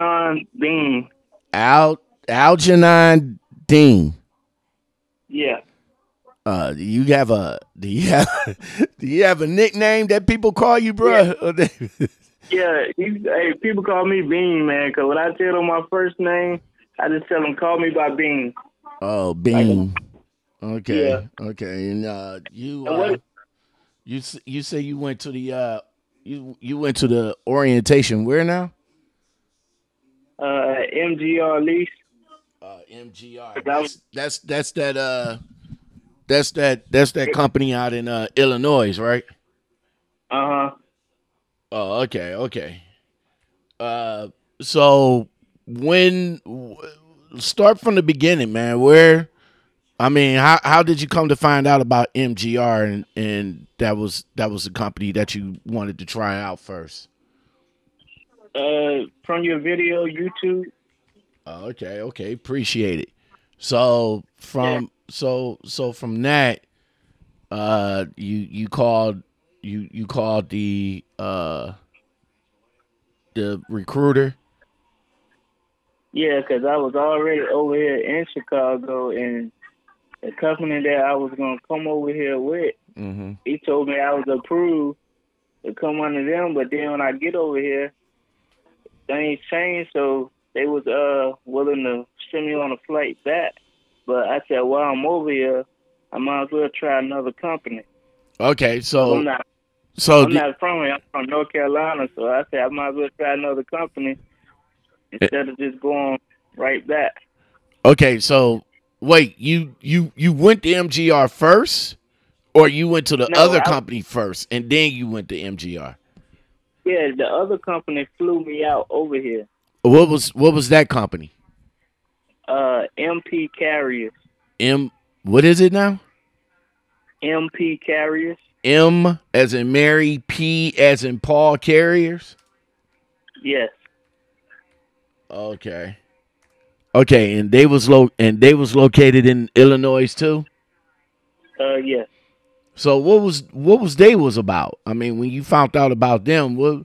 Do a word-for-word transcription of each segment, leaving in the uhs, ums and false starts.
Algernon Dean. Al Algernon Dean. Yeah. Uh, do you have a do you have do you have a nickname that people call you, bro? Yeah. yeah he, hey, people call me Bean, man. Cause when I tell them my first name, I just tell them call me by Bean. Oh, Bean. Like, okay, yeah. okay. And uh, you, uh, you, you say you went to the uh, you you went to the orientation. Where now? Uh, M G R lease. Uh, M G R. That's that's that's that uh, that's that that's that company out in uh, Illinois, right? Uh huh. Oh, okay, okay. Uh, so when start from the beginning, man. Where? I mean, how how did you come to find out about M G R and and that was that was the company that you wanted to try out first? Uh, from your video, YouTube. Oh, okay, okay, appreciate it. So from yeah. so so from that, uh, you you called you you called the uh the recruiter. Yeah, because I was already over here in Chicago and. The company that I was gonna come over here with, mm-hmm. he told me I was approved to come under them, but then when I get over here, things changed, so they was uh willing to send me on a flight back. But I said, while I'm over here, I might as well try another company. Okay, so I'm not, so I'm not from here. I'm from North Carolina, so I said I might as well try another company instead it, of just going right back. Okay, so. Wait, you you you went to M G R first, or you went to the no, other I, company first, and then you went to M G R? Yeah, the other company flew me out over here. What was what was that company? Uh, M P Carriers. M. What is it now? M P Carriers. M as in Mary, P as in Paul Carriers. Yes. Okay. Okay, and they was lo and they was located in Illinois too. Uh, yeah. So what was what was they was about? I mean, when you found out about them, what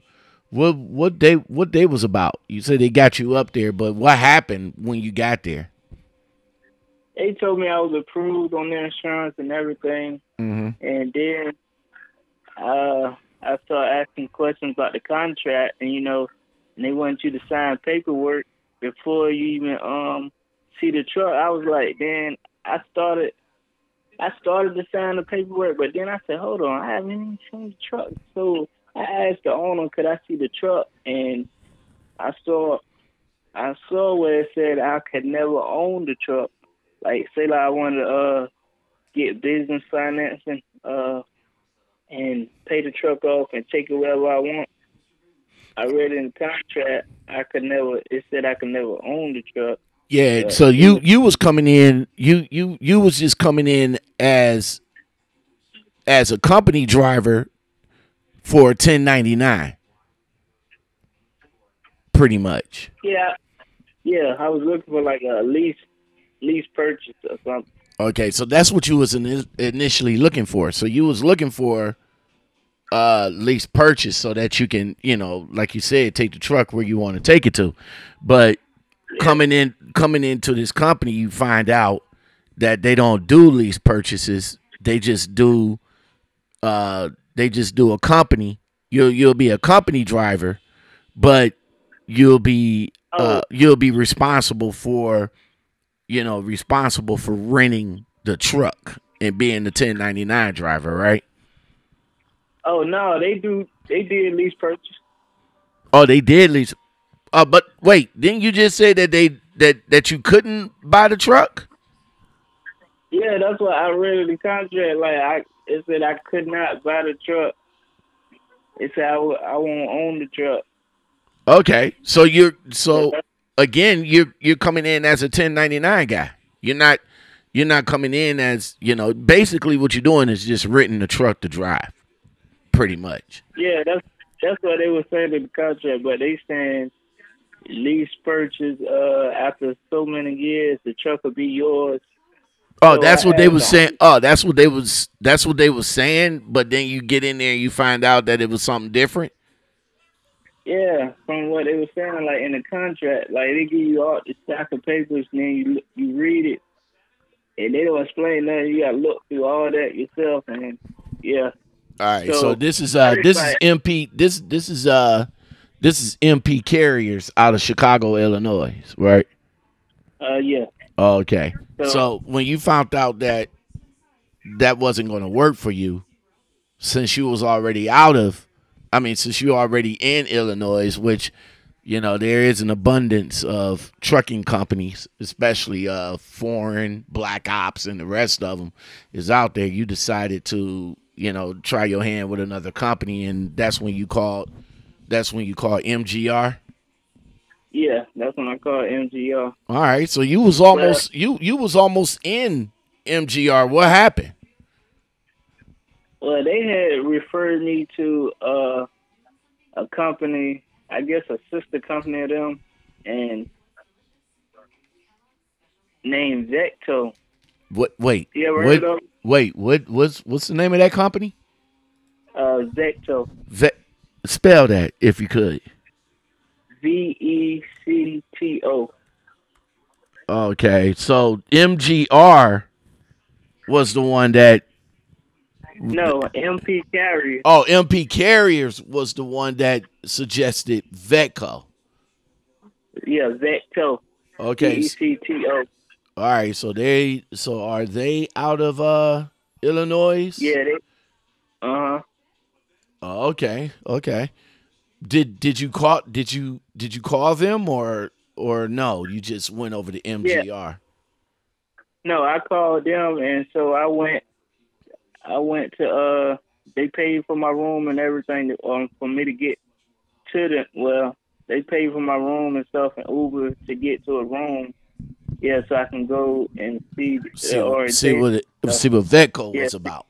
what what they what they was about? You said they got you up there, but what happened when you got there? They told me I was approved on their insurance and everything, mm-hmm. and then uh, I started asking questions about the contract, and you know, and they wanted you to sign paperwork. Before you even um see the truck, I was like, then I started, I started to sign the paperwork, but then I said, hold on, I haven't even seen the truck. So I asked the owner, could I see the truck? And I saw, I saw where it said I could never own the truck. Like say, like I wanted to uh get business financing, uh, and pay the truck off and take it wherever I want. I read in the contract I could never. It said I could never own the truck. Yeah. But so you you was coming in. You you you was just coming in as as a company driver for ten ninety-nine. Pretty much. Yeah. Yeah. I was looking for like a lease lease purchase or something. Okay, so that's what you was in, initially looking for. So you was looking for. Uh, lease purchase so that you can, you know, like you said, take the truck where you want to take it to. But coming in, coming into this company, you find out that they don't do lease purchases. They just do, uh, they just do a company. You'll you'll be a company driver, but you'll be uh, you'll be responsible for, you know, responsible for renting the truck and being the ten ninety-nine driver, right? Oh no, they do. They did lease purchase. Oh, they did lease. Uh, but wait, didn't you just say that they that that you couldn't buy the truck? Yeah, that's what I read in the contract. Like I, it said I could not buy the truck. It said I, I won't own the truck. Okay, so you're so again you're you're coming in as a ten ninety-nine guy. You're not you're not coming in as you know. Basically, what you're doing is just renting the truck to drive. Pretty much. Yeah, that's that's what they were saying in the contract, but they saying lease purchase. Uh, after so many years, the truck will be yours. Oh, so that's I what they was saying. Oh, that's what they was. That's what they was saying. But then you get in there and you find out that it was something different. Yeah, from what they were saying, like in the contract, like they give you all the stack of papers, and then you you read it, and they don't explain nothing. You gotta look through all that yourself, and yeah. All right, so, so this is uh this is M P this this is uh this is M P Carriers out of Chicago, Illinois, right? Uh, yeah. Okay. So, so when you found out that that wasn't going to work for you, since you was already out of. I mean, since you're already in Illinois, which, you know, there is an abundance of trucking companies, especially uh, foreign, black ops, and the rest of them is out there. You decided to, you know, try your hand with another company, and that's when you called, that's when you called M G R? Yeah, that's when I called M G R. All right, so you was almost, well, you, you was almost in M G R. What happened? Well, they had referred me to uh, a company, I guess a sister company of them, and named Vecto. What? Wait. You ever what, heard of them? Wait. What? What's What's the name of that company? Uh, Vecto. Ve spell that if you could. V E C T O. Okay, so M G R was the one that. No, M P Carriers. Oh, M P Carriers was the one that suggested Vecto. Yeah, Vecto. Okay. V E C T O. All right, so they so are they out of uh Illinois? Yeah, they uh-huh. Oh, okay. Okay. Did did you call did you did you call them or or no, you just went over to M G R? Yeah. No, I called them, and so I went I went to, uh, they paid for my room and everything um, for me to get to the, well, they paid for my room and stuff and Uber to get to a room. Yeah, so I can go and see. See, uh, see what it, see what Vecto yeah. was about.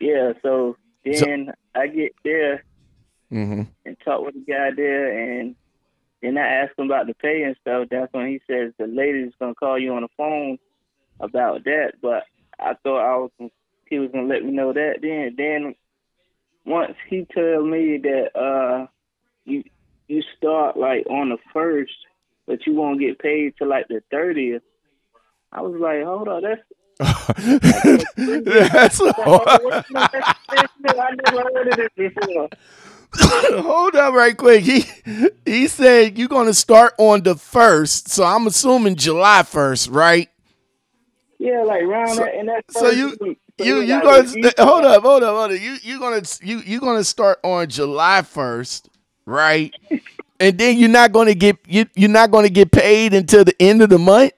Yeah, so then so, I get there mm-hmm. and talk with the guy there, and then I asked him about the pay and stuff. That's when he says the lady's going to call you on the phone about that, but I thought I was going to he was gonna let me know that. Then, then once he told me that uh, you you start like on the first, but you won't get paid till like the thirtieth. I was like, hold on, that's that's. Hold up, right quick. He he said you're gonna start on the first, so I'm assuming July first, right? Yeah, like round that. And that's so you. Week. So you you gonna hold up, hold up, hold up. You you gonna you you gonna start on July first, right? And then you're not gonna get you you're not gonna get paid until the end of the month.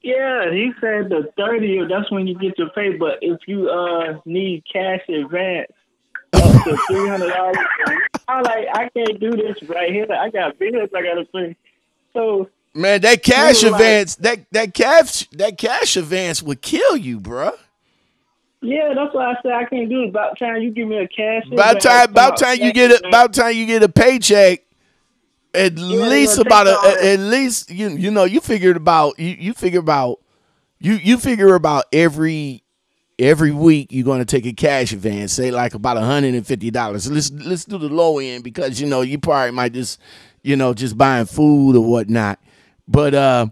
Yeah, he said the thirtieth. That's when you get your pay. But if you uh need cash advance up to three hundred dollars, I like I can't do this right here. I got bills I gotta pay. So. Man, that cash advance, like, that that cash that cash advance would kill you, bruh. Yeah, that's why I said I can't do it. About time you give me a cash. About time, about time you get a, about time you get a paycheck. At yeah, least about a, a at least you you know you figured about you you figure about you you figure about every every week you're going to take a cash advance, say like about a hundred and fifty dollars. Let's let's do the low end because you know you probably might just you know just buying food or whatnot. But uh,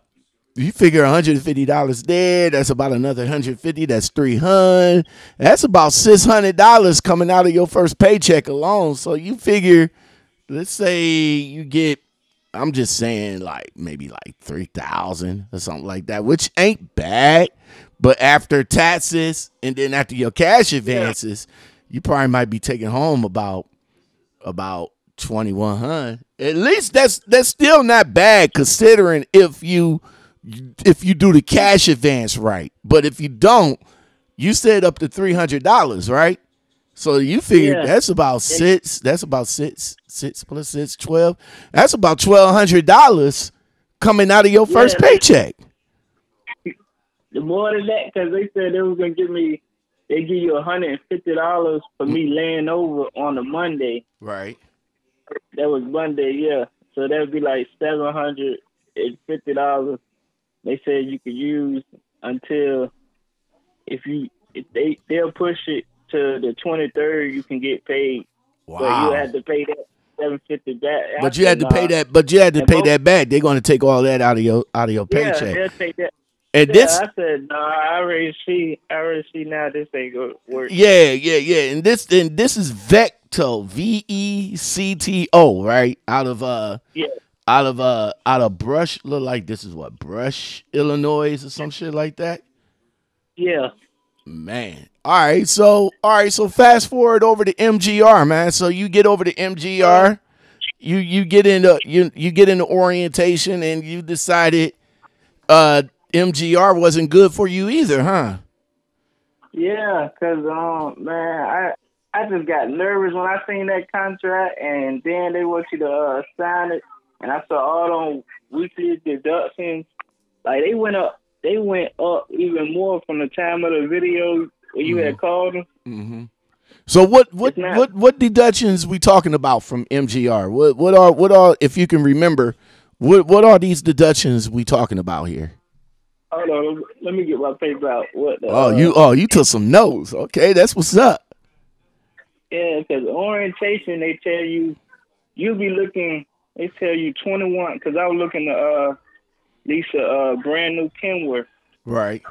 you figure a hundred fifty dollars there. That's about another a hundred fifty dollars. That's three hundred dollars. That's about six hundred dollars coming out of your first paycheck alone. So you figure, let's say you get, I'm just saying like maybe like three thousand dollars or something like that, which ain't bad. But after taxes and then after your cash advances, yeah. you probably might be taking home about, about, twenty-one hundred. At least that's that's still not bad considering if you if you do the cash advance right. But if you don't, you said up to three hundred dollars, right? So you figured yeah. that's about six. That's about six. Six plus six, twelve. That's about twelve hundred dollars coming out of your first yeah. paycheck. The more than that, because they said they were gonna give me. They give you a hundred and fifty dollars for me laying over on a Monday, right? That was Monday, yeah. So that would be like seven hundred and fifty dollars. They said you could use until if you if they they'll push it to the twenty third. You can get paid. Wow. But you had to pay that seven fifty back. But you had to pay that. But you had to pay that back. They're going to take all that out of your out of your paycheck. Yeah, they'll take that. And yeah, this, I said, no, I already see, I already see now this ain't gonna work. Yeah, yeah, yeah. And this, and this is Vecto, V E C T O, right? Out of uh, yeah. out of uh, out of Brush. Look like this is what Brush, Illinois, or some shit like that. Yeah. Man. All right. So all right. So fast forward over to M G R, man. So you get over to M G R, you you get into you you get into orientation, and you decided, uh. M G R wasn't good for you either, huh? Yeah, cause um, man, I I just got nervous when I seen that contract, and then they want you to uh, sign it, and I saw all them weekly deductions. Like they went up, they went up even more from the time of the video when you mm-hmm. had called them. Mm-hmm. So what what not, what what deductions we talking about from M G R? What what are what are if you can remember? What what are these deductions we talking about here? Hold on, let me get my paper out. What the, oh, uh, you oh you took some notes. Okay, that's what's up. Yeah, because orientation, they tell you, you be looking, they tell you twenty-one, because I was looking to uh, lease a uh, brand new Kenworth. Right.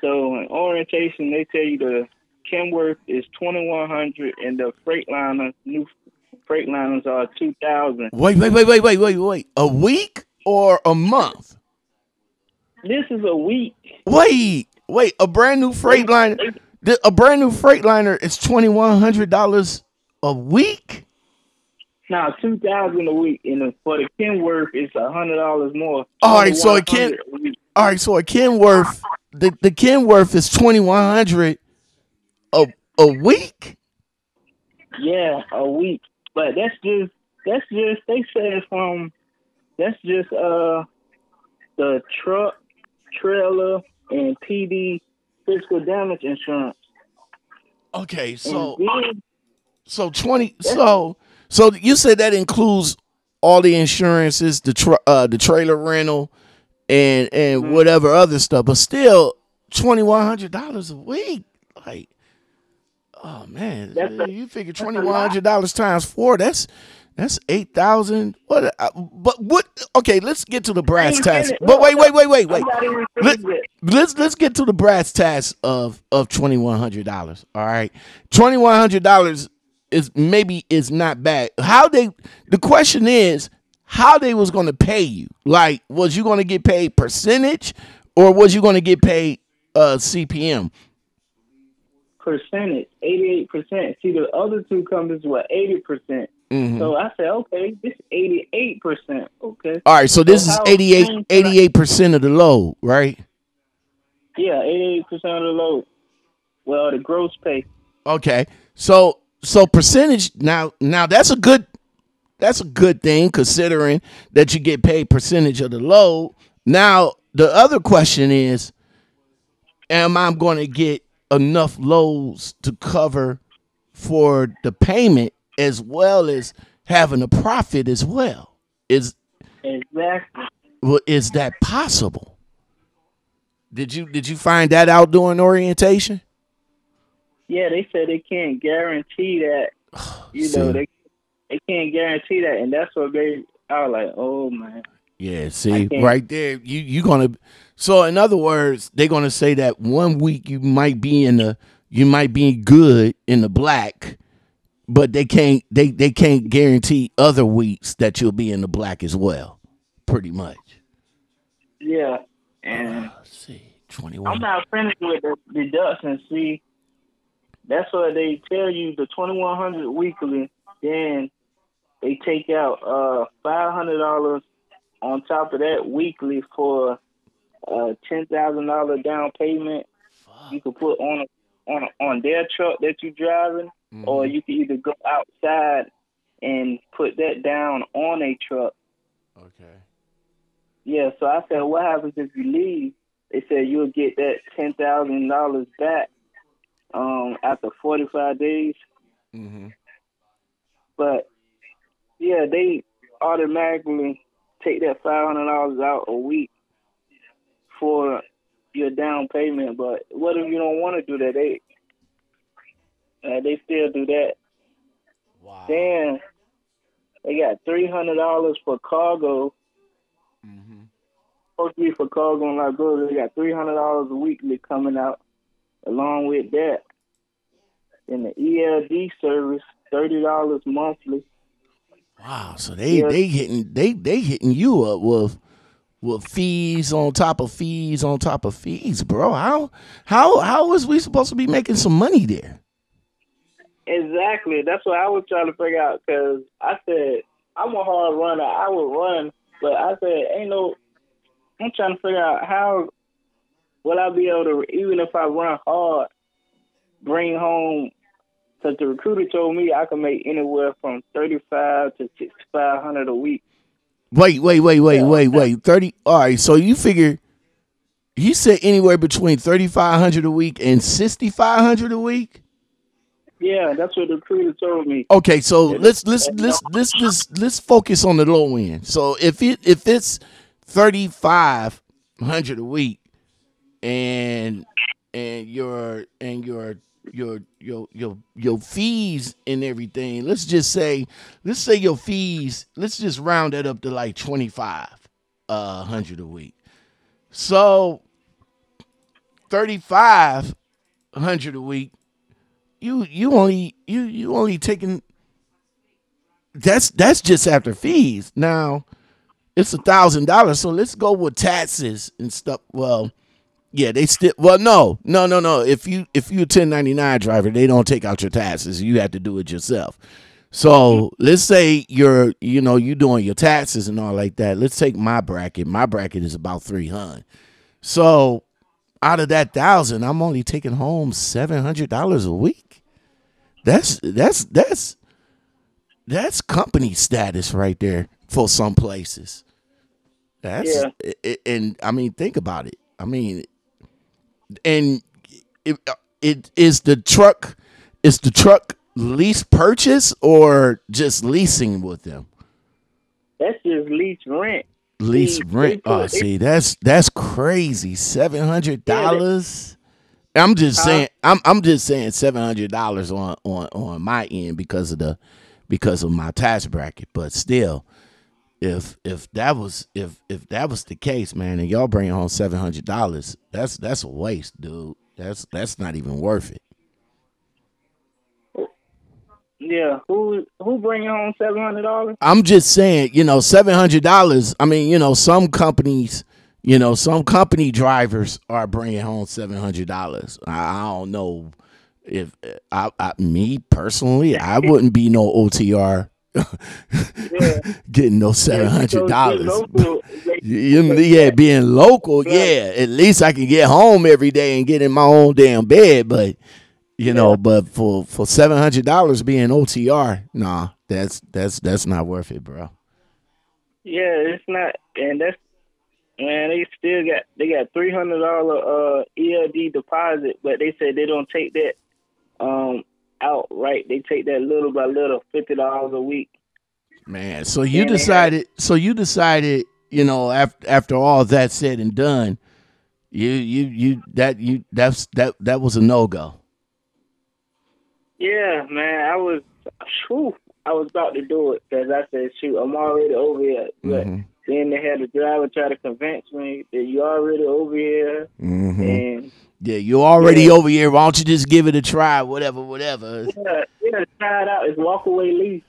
So in orientation, they tell you the Kenworth is twenty-one hundred and the Freightliner, new Freightliners are two thousand. Wait, wait, wait, wait, wait, wait, wait. A week or a month? This is a week. Wait, wait. A brand new Freightliner, a brand new Freightliner is twenty one hundred dollars a week. Now nah, two thousand a week, and for the Kenworth, it's a hundred dollars more. All right, so a Ken. All right, so a Kenworth, the the Kenworth is twenty one hundred a a week. Yeah, a week. But that's just that's just they said from that's just uh the truck, trailer, and P D physical damage insurance. Okay, so then, so twenty so so you said that includes all the insurances, the tr uh, the trailer rental, and and mm-hmm. whatever other stuff, but still twenty one hundred dollars a week. Like, oh man, that's you a, figure twenty one hundred dollars times four. That's That's eight thousand. What? But what? Okay, let's get to the brass tacks. But wait, wait, wait, wait, wait. Let, let's let's get to the brass tacks of of twenty one hundred dollars. All right, twenty one hundred dollars is maybe is not bad. How they? The question is how they was going to pay you. Like, was you going to get paid percentage, or was you going to get paid uh, C P M? Percentage, eighty eight percent. See, the other two companies were eighty percent. Mm-hmm. So I said, okay, this eighty-eight percent. Okay. All right, so this so is eighty-eight, eighty-eight percent of the load, right? Yeah, eighty-eight percent of the load. Well, the gross pay. Okay, so so percentage now. Now that's a good, that's a good thing considering that you get paid percentage of the load. Now the other question is, am I going to get enough loads to cover for the payment, as well as having a profit as well? Is exactly. Well, is that possible? Did you did you find that out during orientation? Yeah, they said they can't guarantee that. You see, know they they can't guarantee that, and that's what they. I was like, oh man. Yeah, see right there, you you gonna. So in other words, they're gonna say that one week you might be in the you might be good in the black. But they can't they, they can't guarantee other weeks that you'll be in the black as well, pretty much. Yeah. And uh, let's see, twenty-one. I'm not finished with the deductions. See, that's what they tell you, the twenty-one hundred weekly. Then they take out uh five hundred dollars on top of that weekly for a ten thousand dollar down payment. Fuck. You could put on on on their truck that you're driving. Mm-hmm. Or you can either go outside and put that down on a truck. Okay. Yeah, so I said, what happens if you leave? They said you'll get that ten thousand dollars back um, after forty-five days. Mm-hmm. But, yeah, they automatically take that five hundred dollars out a week for your down payment. But what if you don't want to do that? They... Uh, they still do that. Wow. Then they got three hundred dollars for cargo. Mm-hmm. Supposed to be for cargo and liability. They got three hundred dollars weekly coming out along with that. Then the E L D service, thirty dollars monthly. Wow! So they yeah. they hitting they they hitting you up with with fees on top of fees on top of fees, bro. How how how is we supposed to be making some money there? Exactly. That's what I was trying to figure out, because I said I'm a hard runner. I would run, but I said ain't no. I'm trying to figure out how will I be able to, even if I run hard, bring home. Because the recruiter told me I could make anywhere from thirty-five to sixty-five hundred a week. Wait, wait, wait, wait, yeah. wait, wait. Thirty. All right. So you figure, you said anywhere between thirty-five hundred a week and sixty-five hundred a week. Yeah, that's what the recruiter told me. Okay, so let's let's let's let's let's let's focus on the low end. So if it if it's thirty-five hundred a week, and and your and your Your your your your fees and everything. Let's just say, let's say your fees. Let's just round that up to like twenty five uh, hundred a week. So thirty five hundred a week. You you only you you only taking. That's that's just after fees. Now it's a thousand dollars. So let's go with taxes and stuff. Well. Yeah, they still well no, no, no, no. If you if you're a ten ninety-nine driver, they don't take out your taxes. You have to do it yourself. So let's say you're you know, you doing your taxes and all like that. Let's take my bracket. My bracket is about three hundred. So out of that thousand, I'm only taking home seven hundred dollars a week. That's that's that's that's company status right there for some places. That's yeah. and I mean, think about it. I mean And it, it is the truck is the truck lease purchase or just leasing with them? That's just lease rent. Lease see, rent. Oh, it, see, that's that's crazy. Seven hundred dollars. I'm just saying. I'm I'm just saying seven hundred dollars on on on my end because of the because of my tax bracket. But still. If if that was if if that was the case, man, and y'all bring home seven hundred dollars, that's that's a waste, dude. That's that's not even worth it. Yeah, who who bringing home seven hundred dollars? I'm just saying, you know, seven hundred dollars. I mean, you know, some companies, you know, some company drivers are bringing home seven hundred dollars. I, I don't know if I, I me personally, I wouldn't be no O T R. yeah. Getting no seven hundred dollars. Yeah, being local, yeah. At least I can get home every day and get in my own damn bed. But you yeah. know, but for for seven hundred dollars being O T R, nah, that's that's that's not worth it, bro. Yeah, it's not, and that's man. They still got they got three hundred dollar uh E L D deposit, but they said they don't take that. Um. Out right, they take that little by little, fifty dollars a week. Man, so you and decided. So you decided, you know, after after all that said and done, you you you that you that's that that was a no go. Yeah, man, I was, whew, I was about to do it because I said, shoot, I'm already over here. But mm-hmm. then they had the driver try to convince me that you already over here, mm-hmm. and. Yeah, you're already yeah. over here. Why don't you just give it a try? Whatever, whatever. Yeah, yeah, try it out. It's walk away lease.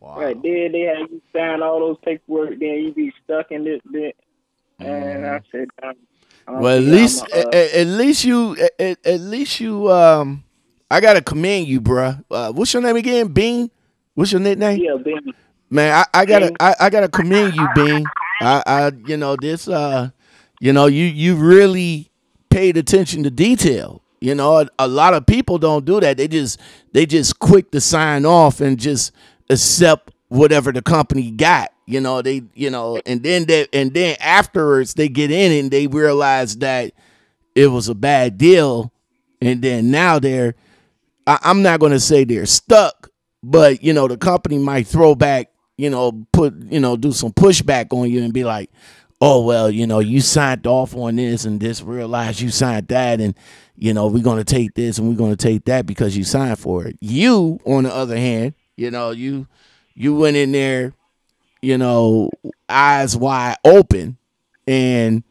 Wow. Right there, they have you sign all those paperwork. Then you be stuck in this bit. Mm. And I said, I'm, I'm, well, at least, a, uh, at, at least you, at, at least you. Um, I gotta commend you, bruh. Uh, what's your name again? Bean. What's your nickname? Yeah, Bean. Man, I, I gotta, I, I gotta commend you, Bean. I, I, you know this. Uh, you know you, you really. Paid attention to detail. You know, a, a lot of people don't do that. They just they just quick to sign off and just accept whatever the company got. You know, they you know, and then they and then afterwards they get in and they realize that it was a bad deal. And then now they're I, I'm not going to say they're stuck, but you know the company might throw back. You know, put you know do some pushback on you and be like, oh, well, you know, you signed off on this and this, realize you signed that, and, you know, we're going to take this and we're going to take that because you signed for it. You, on the other hand, you know, you you went in there, you know, eyes wide open, and,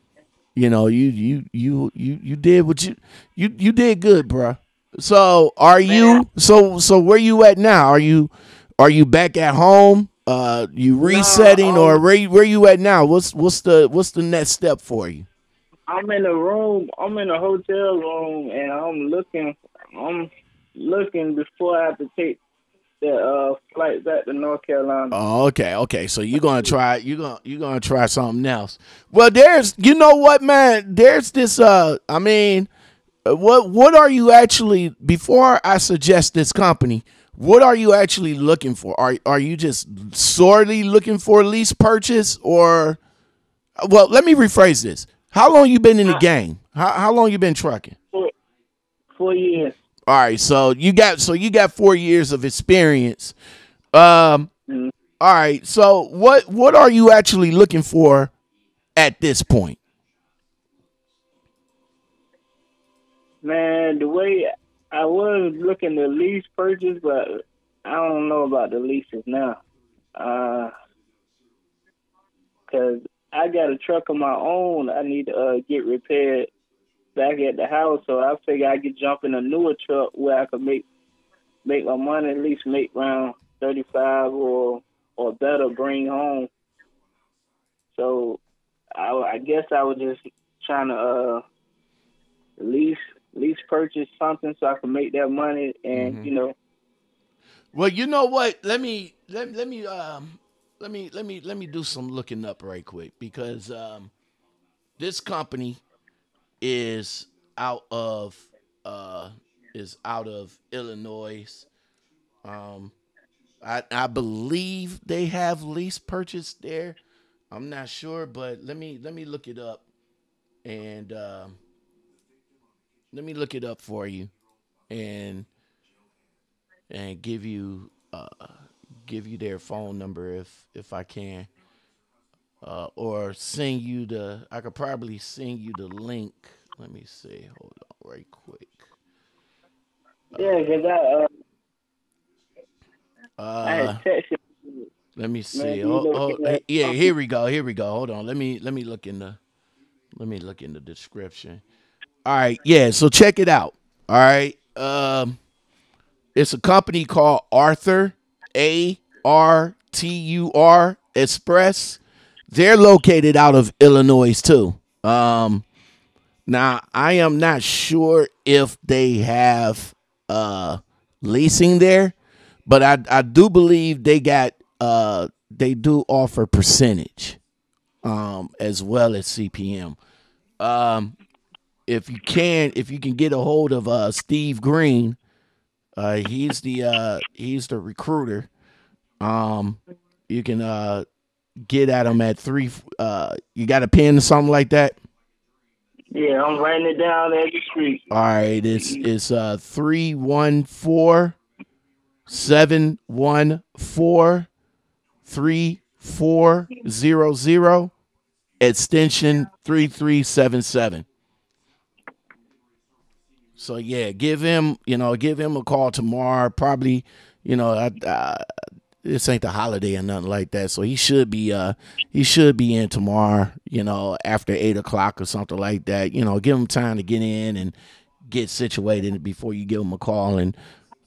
you know, you you you you, you did what you you you did good, bruh. So are you so so where you at now? Are you are you back at home? Uh, you resetting, no, or where where you at now? What's what's the what's the next step for you? I'm in a room. I'm in a hotel room, and I'm looking. I'm looking before I have to take the uh, flight back to North Carolina. Oh, okay, okay. So you're gonna try. You're gonna you're gonna try something else. Well, there's. You know what, man? There's this. Uh, I mean, what what are you actually? Before I suggest this company, what are you actually looking for? Are are you just sorely looking for a lease purchase, or, well, let me rephrase this. How long you been in the game? How how long you been trucking? Four, four years. All right, so you got so you got four years of experience. Um, mm-hmm. All right, so what what are you actually looking for at this point? Man, the way I was looking to lease purchase, but I don't know about the leases now, uh, cause I got a truck of my own. I need to uh, get repaired back at the house, so I figure I could jump in a newer truck where I could make make my money, at least make around thirty-five or or better, bring home. So I, I guess I was just trying to uh, lease. lease purchase something so I can make that money, and mm-hmm. you know. Well, you know what? Let me let let me um let me let me let me do some looking up right quick, because um this company is out of uh is out of Illinois. Um I I believe they have lease purchase there. I'm not sure, but let me let me look it up, and um let me look it up for you, and and give you uh, give you their phone number if if I can, uh, or send you the. I could probably send you the link. Let me see. Hold on, right quick. Uh, yeah, cause I. Uh, uh, let me see. Oh, oh, yeah. Here we go. Here we go. Hold on. Let me let me look in the. Let me look in the description. All right, yeah, so check it out. All right. Um it's a company called Artur, A R T U R Express. They're located out of Illinois too. Um now I am not sure if they have uh leasing there, but I I do believe they got uh they do offer percentage um as well as C P M. Um If you can, if you can get a hold of uh, Steve Green, uh, he's the uh, he's the recruiter. Um, you can uh, get at him at three. Uh, you got a pen or something like that? Yeah, I'm writing it down every street. All right, it's it's uh three one four seven one four three four zero zero extension three three seven seven. So yeah, give him, you know, give him a call tomorrow. Probably, you know, I, I, this ain't the holiday or nothing like that, so he should be, uh, he should be in tomorrow, you know, after eight o'clock or something like that. You know, give him time to get in and get situated before you give him a call, and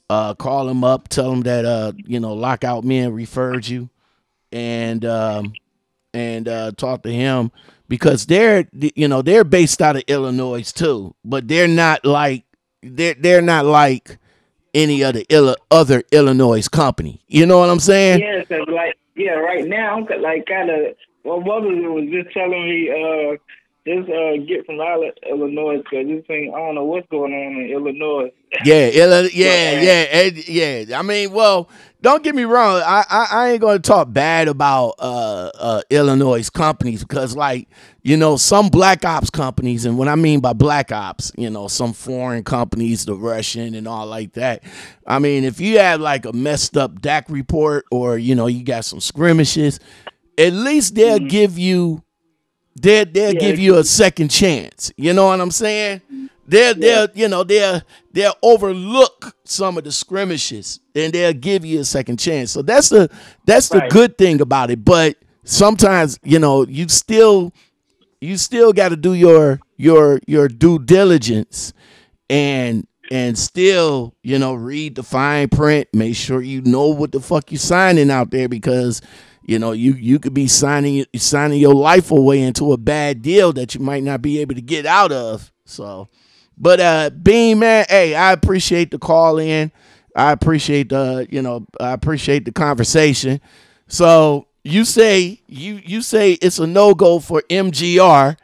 uh, call him up, tell him that uh, you know, Lockoutmen referred you, and um, and uh, talk to him. Because they're, you know, they're based out of Illinois too, but they're not like they're they're not like any other Ill other Illinois company. You know what I'm saying? Yeah, cause like yeah, right now I'm like kind of. Well, my mother was just telling me, uh, just uh, get from Illinois, cause this thing, I don't know what's going on in Illinois. Yeah, Ill yeah, yeah, yeah, yeah. I mean, well, don't get me wrong. I, I, I ain't gonna talk bad about uh, uh, Illinois companies, because, like, you know, some black ops companies, and what I mean by black ops, you know, some foreign companies, the Russian and all like that. I mean, if you have like a messed up D A C report, or you know, you got some skirmishes, at least they'll mm-hmm. give you They'll, they'll yeah, give you a second chance. You know what I'm saying? They'll, yeah. they'll, you know, they'll, they'll overlook some of the skirmishes and they'll give you a second chance. So that's the, that's right. the good thing about it. But sometimes, you know, you still, you still got to do your, your, your due diligence and, and still, you know, read the fine print, make sure you know what the fuck you signing out there, because you know, you, you could be signing signing your life away into a bad deal that you might not be able to get out of. So, but uh, Bean, man, hey, I appreciate the call in. I appreciate the, you know, I appreciate the conversation. So you say you you say it's a no go for M G R,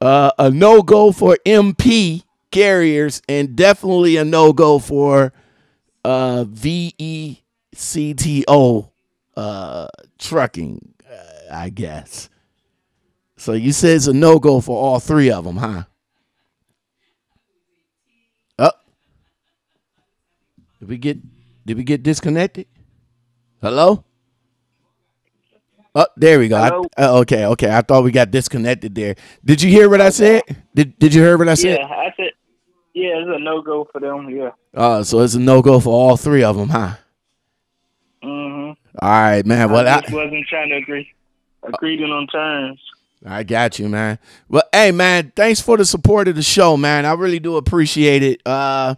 uh, a no go for M P Carriers, and definitely a no go for uh, V E C T O. Uh, trucking, uh, I guess. So you said it's a no go for all three of them, huh? Oh, did we get did we get disconnected? Hello? Oh, there we go. I, uh, okay, okay. I thought we got disconnected there. Did you hear what I said? Did Did you hear what I said? Yeah, I said. Yeah, it's a no go for them. Yeah. Uh, so it's a no go for all three of them, huh? All right, man. Well, I just I, wasn't trying to agree, agreeing on terms. I got you, man. Well, hey, man, thanks for the support of the show, man. I really do appreciate it. Uh,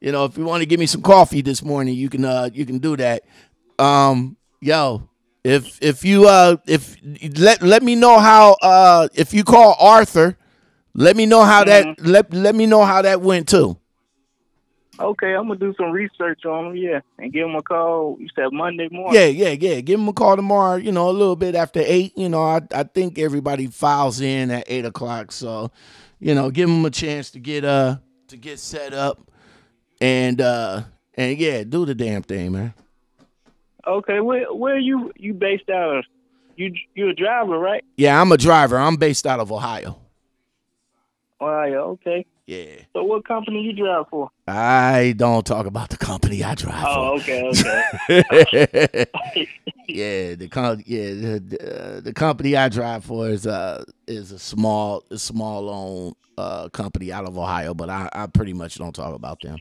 you know, if you want to give me some coffee this morning, you can, uh, you can do that. Um, yo, if if you uh, if let let me know how uh, if you call Arthur, let me know how mm-hmm. that let let me know how that went too. Okay, I'm gonna do some research on him, yeah, and give him a call. You said Monday morning. Yeah, yeah, yeah. Give him a call tomorrow. You know, a little bit after eight. You know, I I think everybody files in at eight o'clock. So, you know, give him a chance to get uh to get set up, and uh and yeah, do the damn thing, man. Okay, where where are you you based out of? You you're a driver, right? Yeah, I'm a driver. I'm based out of Ohio. Ohio, okay. Yeah. So what company you drive for? I don't talk about the company I drive oh, for. Oh, okay, okay. yeah, the com yeah, the, uh, the company I drive for is uh is a small a small owned uh company out of Ohio, but I, I pretty much don't talk about them.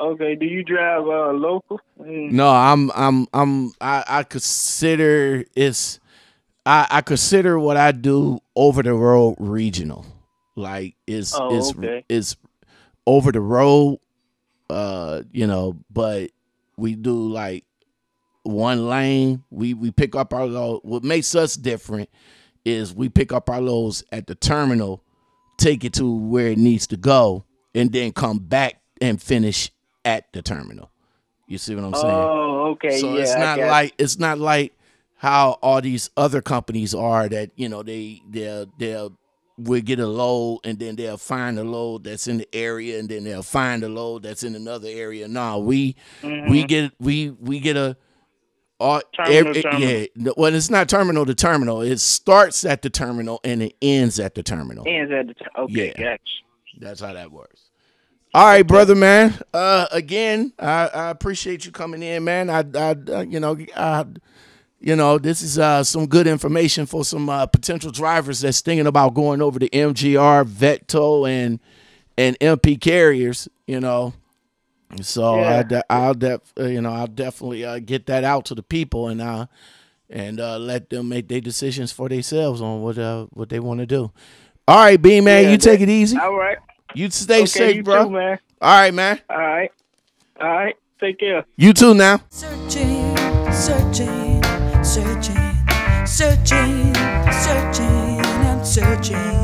Okay, do you drive uh local? Mm. No, I'm I'm I'm I, I consider it's I, I consider what I do over the road regional. Like it's oh, it's okay. it's over the road, uh, you know. But we do like one lane. We we pick up our load. What makes us different is we pick up our loads at the terminal, take it to where it needs to go, and then come back and finish at the terminal. You see what I'm saying? Oh, okay. So yeah, it's not like it's not like how all these other companies are that you know they they're they're. We'll get a load, and then they'll find a load that's in the area, and then they'll find a load that's in another area. No, we mm-hmm. we get we we get a all, terminal, every, terminal. yeah. Well, it's not terminal to terminal. It starts at the terminal and it ends at the terminal. Ends at the terminal. Okay, yeah. Gotcha. That's how that works. All right, brother, man. Uh, again, I, I appreciate you coming in, man. I, I you know, I. You know, this is uh, some good information for some uh, potential drivers that's thinking about going over to M G R, Vecto, and and M P Carriers. You know, so yeah. I de I'll def you know I'll definitely uh, get that out to the people and uh and uh, let them make their decisions for themselves on what uh what they want to do. All right, B man, yeah, you take it easy. All right, you stay okay, safe, you bro. Too, man. All right, man. All right, all right. Take care. You too now. Searching, searching. Searching, searching, searching, I'm searching.